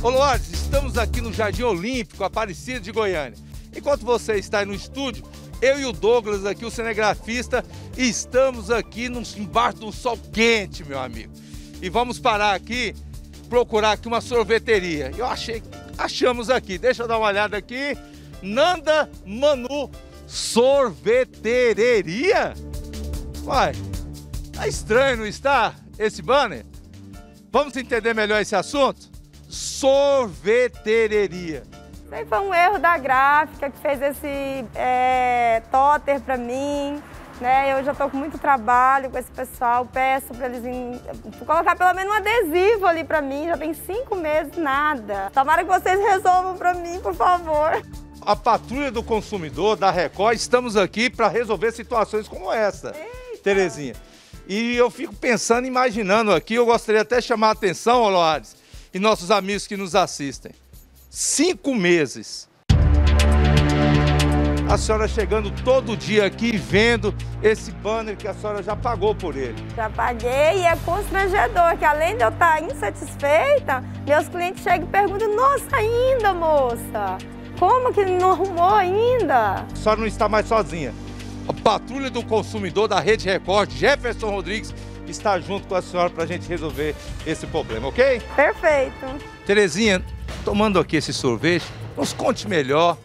Oloares, estamos aqui no Jardim Olímpico, Aparecida de Goiânia. Enquanto você está aí no estúdio, eu e o Douglas aqui, o cinegrafista, estamos aqui embaixo de um sol quente, meu amigo. E vamos parar aqui, procurar aqui uma sorveteria. Achamos aqui, deixa eu dar uma olhada aqui. Nanda Manu Sorveteria? Uai, tá estranho, não está, esse banner? Vamos entender melhor esse assunto? Sorveteria. Isso aí foi um erro da gráfica que fez esse tóter para mim, né? Eu já estou com muito trabalho com esse pessoal, peço para eles colocar pelo menos um adesivo ali para mim, já tem 5 meses, nada. Tomara que vocês resolvam para mim, por favor. A Patrulha do Consumidor, da Record, estamos aqui para resolver situações como essa, eita, Terezinha. E eu fico pensando, imaginando aqui, eu gostaria até de chamar a atenção, Oloares, e nossos amigos que nos assistem. 5 meses. A senhora chegando todo dia aqui vendo esse banner que a senhora já pagou por ele. Já paguei e é constrangedor, que além de eu estar insatisfeita, meus clientes chegam e perguntam, nossa, ainda, moça, como que não arrumou ainda? A senhora não está mais sozinha. A Patrulha do Consumidor da Rede Record, Jefferson Rodrigues, está junto com a senhora para a gente resolver esse problema, ok? Perfeito. Terezinha, tomando aqui esse sorvete, nos conte melhor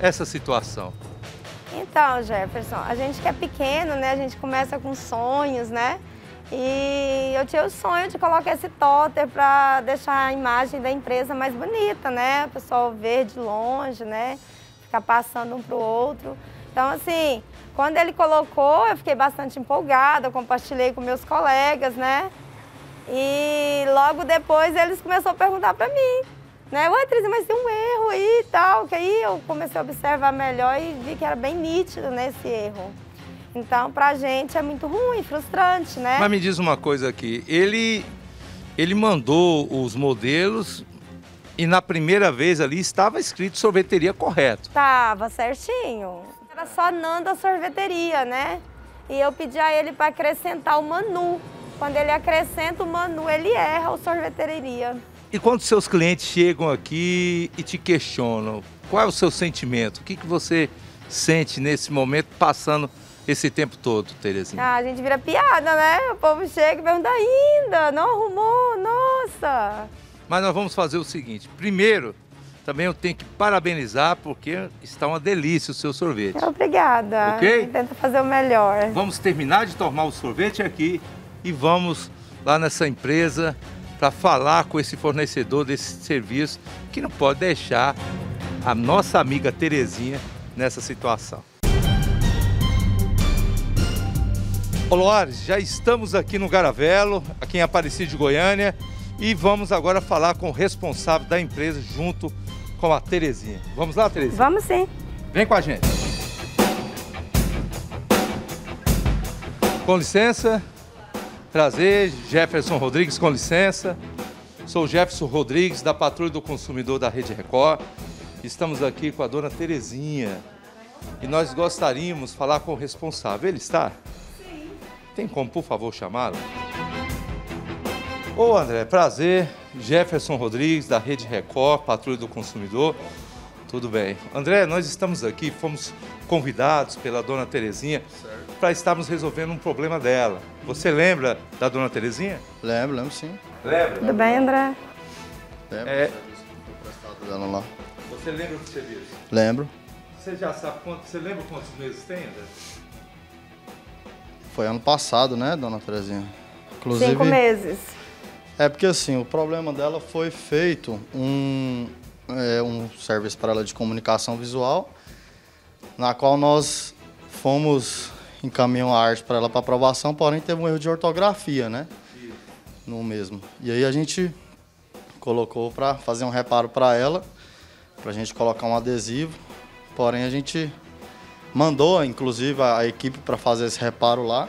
essa situação. Então, Jefferson, a gente que é pequeno, né? A gente começa com sonhos, né? E eu tinha o sonho de colocar esse tóter para deixar a imagem da empresa mais bonita, né? O pessoal ver de longe, né? Ficar passando um pro outro. Então, assim, quando ele colocou, eu fiquei bastante empolgada, eu compartilhei com meus colegas, né? E logo depois eles começaram a perguntar para mim, né? Ué, Terezinha, mas tem um erro aí e tal, que aí eu comecei a observar melhor e vi que era bem nítido, né, esse erro. Então, pra gente é muito ruim, frustrante, né? Mas me diz uma coisa aqui, ele mandou os modelos... E na primeira vez ali estava escrito sorveteria correto. Estava certinho. Era só Nanda Sorveteria, né? E eu pedi a ele para acrescentar o Manu. Quando ele acrescenta o Manu, ele erra o sorveteria. E quando seus clientes chegam aqui e te questionam, qual é o seu sentimento? O que que você sente nesse momento passando esse tempo todo, Terezinha? Ah, a gente vira piada, né? O povo chega e pergunta ainda, não arrumou, nossa... Mas nós vamos fazer o seguinte, primeiro, também eu tenho que parabenizar, porque está uma delícia o seu sorvete. Obrigada, okay? Tento fazer o melhor. Vamos terminar de tomar o sorvete aqui e vamos lá nessa empresa para falar com esse fornecedor desse serviço, que não pode deixar a nossa amiga Terezinha nessa situação. Oloares, já estamos aqui no Garavelo, aqui em Aparecida de Goiânia, e vamos agora falar com o responsável da empresa junto com a Terezinha. Vamos lá, Terezinha? Vamos sim. Vem com a gente. Com licença. Prazer, Jefferson Rodrigues, com licença. Sou Jefferson Rodrigues, da Patrulha do Consumidor da Rede Record. Estamos aqui com a dona Terezinha. E nós gostaríamos de falar com o responsável. Ele está? Sim. Tem como, por favor, chamá-lo? Ô André, prazer, Jefferson Rodrigues, da Rede Record, Patrulha do Consumidor, tudo bem. André, nós estamos aqui, fomos convidados pela dona Terezinha para estarmos resolvendo um problema dela. Você lembra da dona Terezinha? Lembro sim. Lembra? Tudo bem, André? Lembro, do dela lá. Você lembra do serviço? Lembro. Você já sabe quanto, você lembra quantos meses tem, André? Foi ano passado, né, dona Terezinha? Inclusive, 5 meses. É porque assim, o problema dela foi feito um serviço para ela de comunicação visual, na qual nós fomos encaminhar a arte para ela para aprovação, porém teve um erro de ortografia, né? Isso. No mesmo. E aí a gente colocou para fazer um reparo para ela, para a gente colocar um adesivo, porém a gente mandou, inclusive, a equipe para fazer esse reparo lá.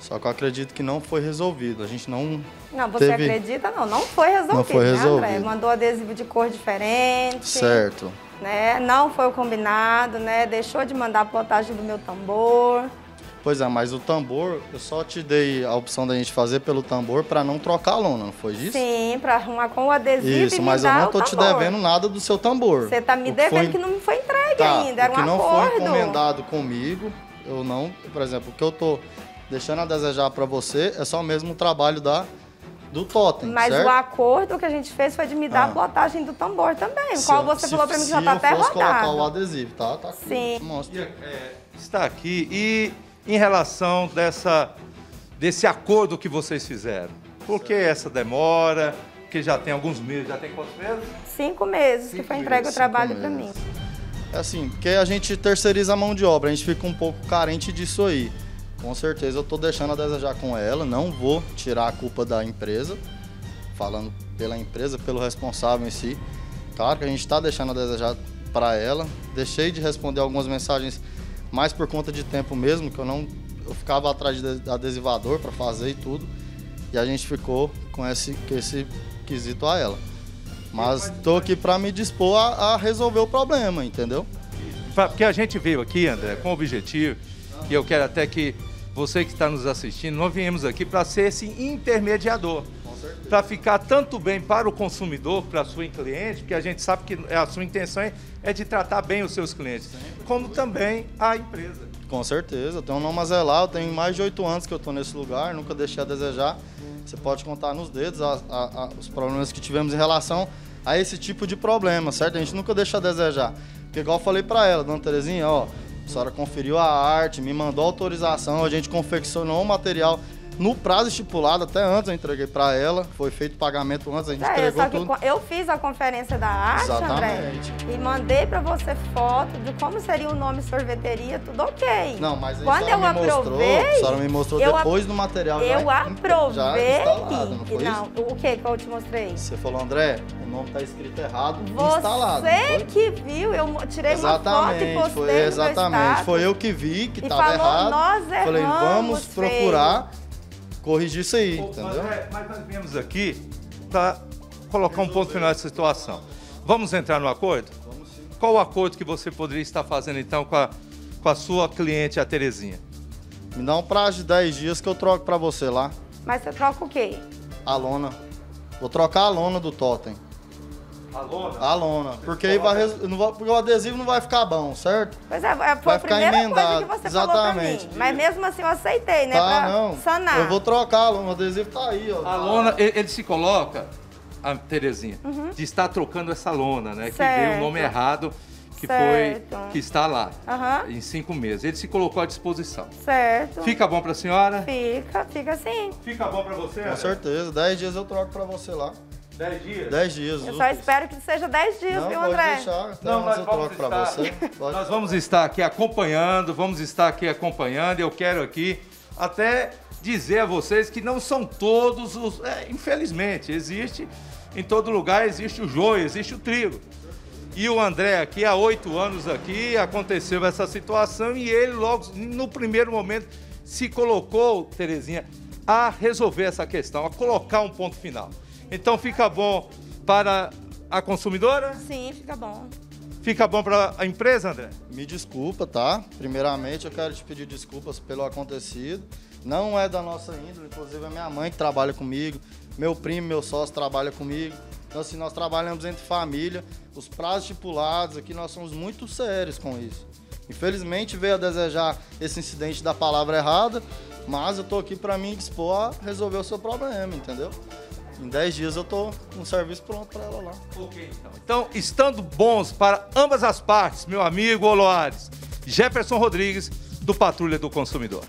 Só que eu acredito que não foi resolvido, a gente não... Não, você acredita? Não, não foi resolvido, não foi resolvido, né, André? Mandou adesivo de cor diferente. Certo. Né? Não foi o combinado, né? Deixou de mandar a plotagem do meu tambor. Pois é, mas o tambor, eu só te dei a opção da gente fazer pelo tambor para não trocar a lona, não foi isso? Sim, para arrumar com o adesivo e me dar o tambor. Isso, mas eu não tô te devendo nada do seu tambor. Você tá me devendo que não me foi entregue ainda, era um acordo. O que não foi encomendado comigo, eu não... Por exemplo, o que eu tô deixando a desejar para você é só mesmo o trabalho do totem, mas certo? O acordo que a gente fez foi de me dar a plotagem do tambor também, o qual você falou para mim que já tá até rodado. Se eu fosse colocar o adesivo, tá aqui. Sim. Está aqui. E... em relação desse acordo que vocês fizeram? Por que essa demora? Porque já tem alguns meses, já tem quantos meses? 5 meses que foi entregue o trabalho para mim. É assim, porque a gente terceiriza a mão de obra, a gente fica um pouco carente disso aí. Com certeza eu estou deixando a desejar com ela, não vou tirar a culpa da empresa, falando pela empresa, pelo responsável em si. Claro que a gente está deixando a desejar para ela. Deixei de responder algumas mensagens... mas por conta de tempo mesmo, que eu ficava atrás de adesivador para fazer e tudo, e a gente ficou com esse quesito a ela. Mas tô aqui para me dispor a resolver o problema, entendeu? Porque a gente veio aqui, André, com o objetivo, e eu quero até que você que está nos assistindo, nós viemos aqui para ser esse intermediador, para ficar tanto bem para o consumidor, para a sua cliente, porque a gente sabe que a sua intenção é de tratar bem os seus clientes, como também a empresa. Com certeza, eu tenho um nome a zelar, eu tenho mais de 8 anos que eu estou nesse lugar, nunca deixei a desejar. Você pode contar nos dedos os problemas que tivemos em relação a esse tipo de problema, certo? A gente nunca deixa a desejar. Porque igual eu falei para ela, dona Terezinha, ó, a senhora conferiu a arte, me mandou autorização, a gente confeccionou o material no prazo estipulado, até antes eu entreguei para ela, foi feito o pagamento antes, a gente entregou só que tudo. Eu fiz a conferência da arte, exatamente. André, e mandei para você foto de como seria o nome sorveteria, tudo ok. Não, mas quando eu aprovei... A senhora me mostrou depois do material. Eu aprovei. Não, foi isso? O que eu te mostrei? Você falou, André, o nome está escrito errado, instalado. Você que viu, eu tirei uma foto e postei Exatamente, foi eu que vi que estava errado. Nós erramos, falei, vamos procurar... corrigir isso aí, entendeu? Mas nós viemos aqui para colocar um ponto final nessa situação. Vamos entrar no acordo? Vamos sim. Qual o acordo que você poderia estar fazendo, então, com a sua cliente, a Terezinha? Me dá um prazo de 10 dias que eu troco para você lá. Mas você troca o quê? A lona. Vou trocar a lona do totem. A lona? A lona. Porque aí porque o adesivo não vai ficar bom, certo? Pois é, foi a primeira coisa que você falou pra mim. Mas mesmo assim eu aceitei, né? Tá, não. Sanar. Eu vou trocar a lona, o adesivo tá aí, ó. A lona, ele se coloca, a Terezinha, de estar trocando essa lona, né? Certo. Que veio o nome errado, que está lá, em 5 meses. Ele se colocou à disposição. Certo. Fica bom pra senhora? Fica sim. Fica bom pra você? Com certeza, 10 dias eu troco pra você lá. 10 dias? 10 dias. Eu só espero que seja 10 dias, viu, André? Deixar, não, nós vamos estar... pra você. Nós vamos estar aqui acompanhando, eu quero aqui até dizer a vocês que não são todos os... infelizmente, existe, em todo lugar existe o joio, existe o trigo. E o André aqui, há 8 anos aqui, aconteceu essa situação e ele logo, no primeiro momento, se colocou, Terezinha, a resolver essa questão, a colocar um ponto final. Então fica bom para a consumidora? Sim, fica bom. Fica bom para a empresa, André? Me desculpa, tá? Primeiramente eu quero te pedir desculpas pelo acontecido. Não é da nossa índole, inclusive é minha mãe que trabalha comigo, meu primo, meu sócio trabalha comigo. Então assim, nós trabalhamos entre família, os prazos estipulados aqui, nós somos muito sérios com isso. Infelizmente veio a desejar esse incidente da palavra errada, mas eu tô aqui para me dispor a resolver o seu problema, entendeu? Em 10 dias eu tô com um serviço pronto para ela lá. Ok, então. Então, estando bons para ambas as partes, meu amigo Oloares, Jefferson Rodrigues, do Patrulha do Consumidor.